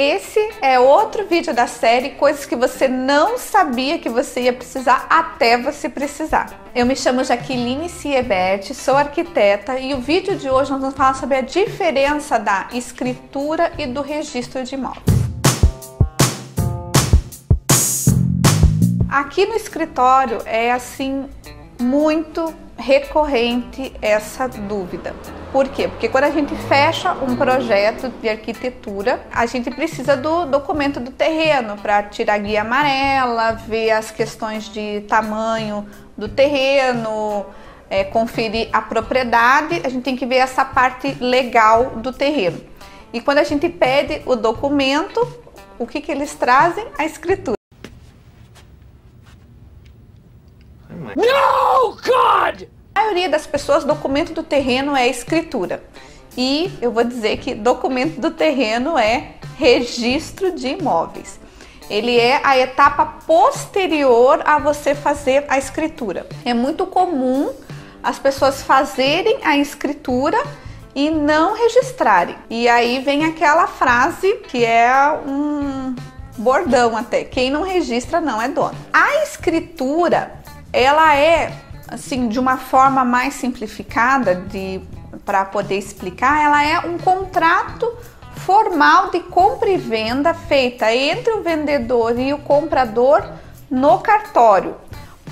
Esse é outro vídeo da série Coisas que você não sabia que você ia precisar até você precisar. Eu me chamo Jaqueline Siebert, sou arquiteta e o vídeo de hoje nós vamos falar sobre a diferença da escritura e do registro de imóveis. Aqui no escritório é assim muito recorrente essa dúvida. Por quê? Porque quando a gente fecha um projeto de arquitetura, a gente precisa do documento do terreno para tirar a guia amarela, ver as questões de tamanho do terreno, conferir a propriedade, a gente tem que ver essa parte legal do terreno. E quando a gente pede o documento, o que eles trazem? A escritura. No, God! A maioria das pessoas, documento do terreno é escritura. E eu vou dizer que documento do terreno é registro de imóveis. Ele é a etapa posterior a você fazer a escritura. É muito comum as pessoas fazerem a escritura e não registrarem. E aí vem aquela frase que é um bordão até. Quem não registra não é dono. A escritura, ela é, assim, de uma forma mais simplificada, para poder explicar, ela é um contrato formal de compra e venda feita entre o vendedor e o comprador no cartório.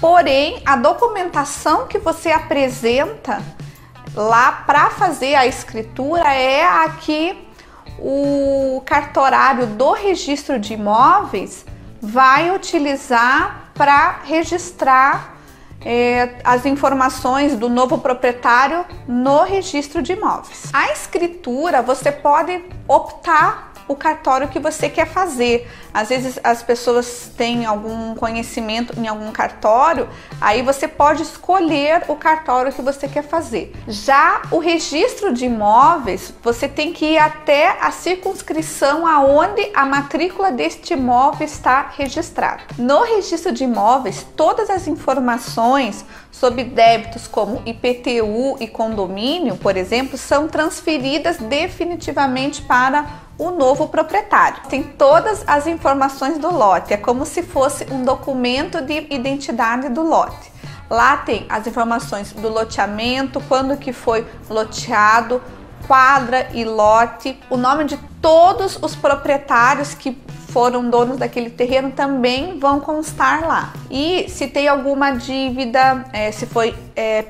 Porém, a documentação que você apresenta lá para fazer a escritura é a que o cartorário do registro de imóveis vai utilizar para registrar as informações do novo proprietário no registro de imóveis. A escritura, você pode optar o cartório que você quer fazer. Às vezes as pessoas têm algum conhecimento em algum cartório, aí você pode escolher o cartório que você quer fazer. Já o registro de imóveis, você tem que ir até a circunscrição aonde a matrícula deste imóvel está registrada. No registro de imóveis, todas as informações sobre débitos como IPTU e condomínio, por exemplo, são transferidas definitivamente para o novo proprietário. Tem todas as informações do lote, é como se fosse um documento de identidade do lote. Lá tem as informações do loteamento, quando que foi loteado, quadra e lote, o nome de todos os proprietários que foram donos daquele terreno também vão constar lá. E se tem alguma dívida, se foi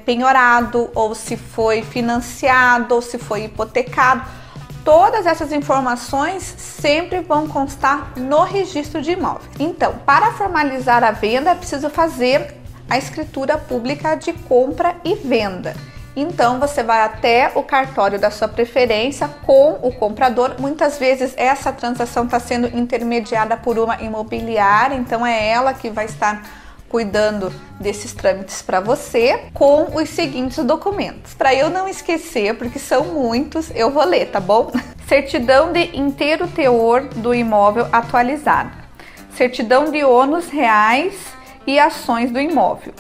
penhorado, ou se foi financiado, ou se foi hipotecado, todas essas informações sempre vão constar no registro de imóveis. Então, para formalizar a venda, é preciso fazer a escritura pública de compra e venda. Então, você vai até o cartório da sua preferência com o comprador. Muitas vezes essa transação está sendo intermediada por uma imobiliária, então é ela que vai estar cuidando desses trâmites para você, com os seguintes documentos. Para eu não esquecer, porque são muitos, eu vou ler, tá bom? Certidão de inteiro teor do imóvel atualizado, certidão de ônus reais e ações do imóvel,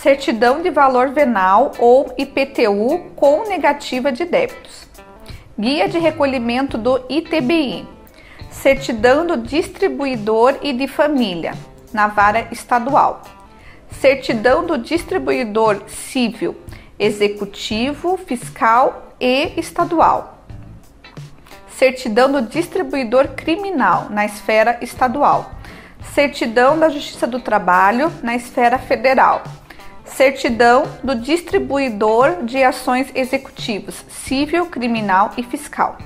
certidão de valor venal ou IPTU com negativa de débitos, guia de recolhimento do ITBI, certidão do distribuidor e de família, na vara estadual, certidão do distribuidor civil, executivo, fiscal e estadual, certidão do distribuidor criminal na esfera estadual, certidão da Justiça do Trabalho na esfera federal, certidão do distribuidor de ações executivos, civil, criminal e fiscal.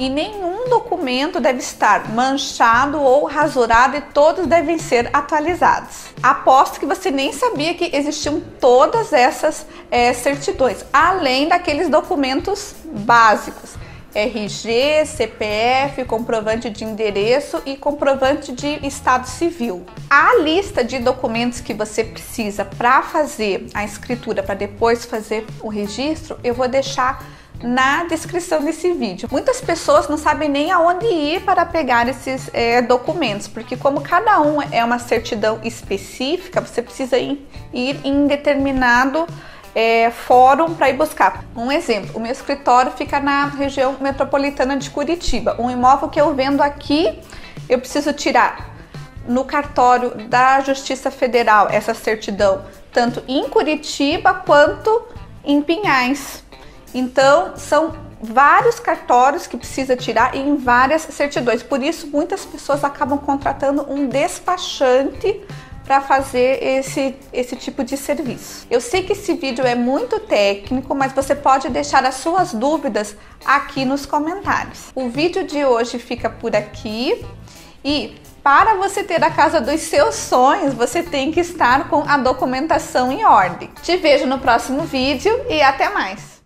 E nenhum documento deve estar manchado ou rasurado e todos devem ser atualizados. Aposto que você nem sabia que existiam todas essas certidões, além daqueles documentos básicos. RG, CPF, comprovante de endereço e comprovante de estado civil. A lista de documentos que você precisa para fazer a escritura, para depois fazer o registro, eu vou deixar na descrição desse vídeo. Muitas pessoas não sabem nem aonde ir para pegar esses documentos, porque como cada um é uma certidão específica, você precisa ir em determinado fórum para ir buscar. Um exemplo, o meu escritório fica na região metropolitana de Curitiba. Um imóvel que eu vendo aqui, eu preciso tirar no cartório da Justiça Federal essa certidão, tanto em Curitiba quanto em Pinhais. Então, são vários cartórios que precisa tirar em várias certidões, por isso muitas pessoas acabam contratando um despachante para fazer esse tipo de serviço. Eu sei que esse vídeo é muito técnico, mas você pode deixar as suas dúvidas aqui nos comentários. O vídeo de hoje fica por aqui e para você ter a casa dos seus sonhos, você tem que estar com a documentação em ordem. Te vejo no próximo vídeo e até mais!